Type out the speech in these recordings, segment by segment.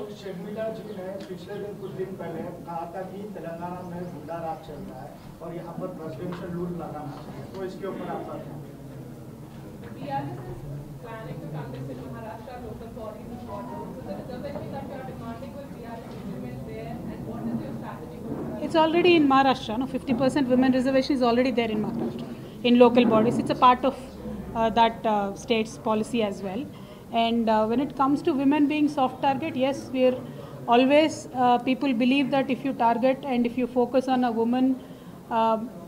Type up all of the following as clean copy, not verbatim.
शर्मिला जी ने पिछले दिन कुछ दिन पहले कहा था कि तेलंगाना में गुंडा राज चल रहा है और यहाँ पर प्रेसिडेंशियल रूल लगाना चाहिए, तो इसके ऊपर आप क्या? It's already in Maharashtra. No, 50% women reservation is already there in Maharashtra in local bodies. It's a part of that state's policy as well. And when it comes to women being soft target, yes, we're always people believe that if you target and if you focus on a woman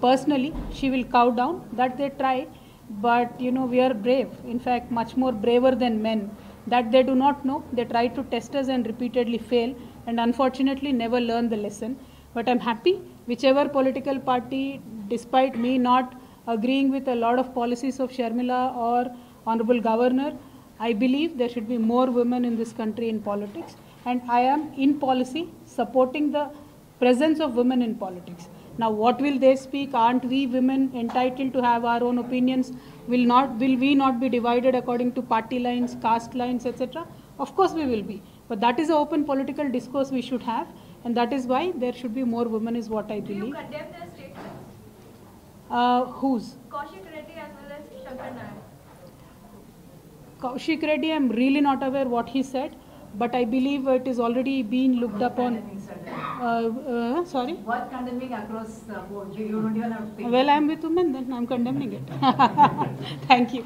personally, she will cow down. That they try, but you know we are brave. In fact, much more braver than men. That they do not know. They try to test us and repeatedly fail, and unfortunately never learn the lesson. But I'm happy. Whichever political party, despite me not agreeing with a lot of policies of Sharmila or Honorable Governor, I believe there should be more women in this country in politics, and I am in policy supporting the presence of women in politics. Now, what will they speak? Aren't we women entitled to have our own opinions? Will we not be divided according to party lines, caste lines, etc.? Of course we will be, but that is an open political discourse we should have, and that is why there should be more women is what I believe. Do you condemn their statements? Whose? Kaushik Reddy as well as Shagar Nair. Kaushik Reddy, I'm really not aware what he said, but I believe it is already being looked upon. Sorry? What condemning across board? You don't even have to pay. Well, I'm with Uman, then I'm condemning it. Thank you.